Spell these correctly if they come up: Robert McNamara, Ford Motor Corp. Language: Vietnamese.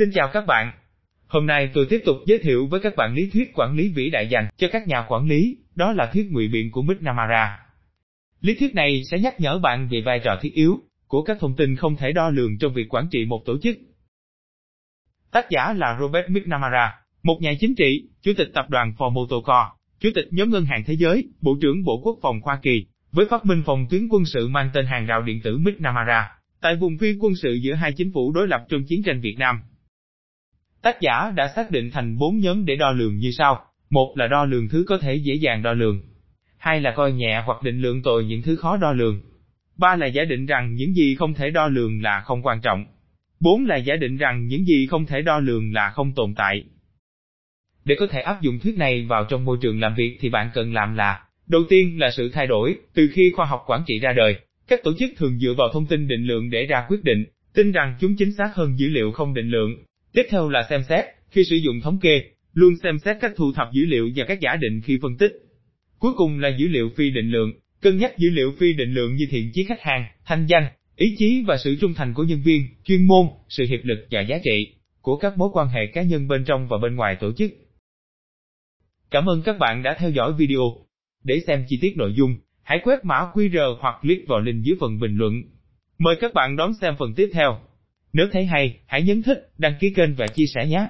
Xin chào các bạn. Hôm nay tôi tiếp tục giới thiệu với các bạn lý thuyết quản lý vĩ đại dành cho các nhà quản lý, đó là thuyết ngụy biện của McNamara. Lý thuyết này sẽ nhắc nhở bạn về vai trò thiết yếu của các thông tin không thể đo lường trong việc quản trị một tổ chức. Tác giả là Robert McNamara, một nhà chính trị, chủ tịch tập đoàn Ford Motor Corp, chủ tịch nhóm Ngân hàng Thế giới, Bộ trưởng Bộ Quốc phòng Hoa Kỳ, với phát minh phòng tuyến quân sự mang tên hàng rào điện tử McNamara, tại vùng biên quân sự giữa hai chính phủ đối lập trong chiến tranh Việt Nam. Tác giả đã xác định thành 4 nhóm để đo lường như sau: một là đo lường thứ có thể dễ dàng đo lường, hai là coi nhẹ hoặc định lượng tồi những thứ khó đo lường, ba là giả định rằng những gì không thể đo lường là không quan trọng, bốn là giả định rằng những gì không thể đo lường là không tồn tại. Để có thể áp dụng thuyết này vào trong môi trường làm việc thì bạn cần làm là: đầu tiên là sự thay đổi. Từ khi khoa học quản trị ra đời, các tổ chức thường dựa vào thông tin định lượng để ra quyết định, tin rằng chúng chính xác hơn dữ liệu không định lượng. Tiếp theo là xem xét. Khi sử dụng thống kê, luôn xem xét cách thu thập dữ liệu và các giả định khi phân tích. Cuối cùng là dữ liệu phi định lượng, cân nhắc dữ liệu phi định lượng như thiện chí khách hàng, thanh danh, ý chí và sự trung thành của nhân viên, chuyên môn, sự hiệp lực và giá trị của các mối quan hệ cá nhân bên trong và bên ngoài tổ chức. Cảm ơn các bạn đã theo dõi video. Để xem chi tiết nội dung, hãy quét mã QR hoặc click vào link dưới phần bình luận. Mời các bạn đón xem phần tiếp theo. Nếu thấy hay, hãy nhấn thích, đăng ký kênh và chia sẻ nhé!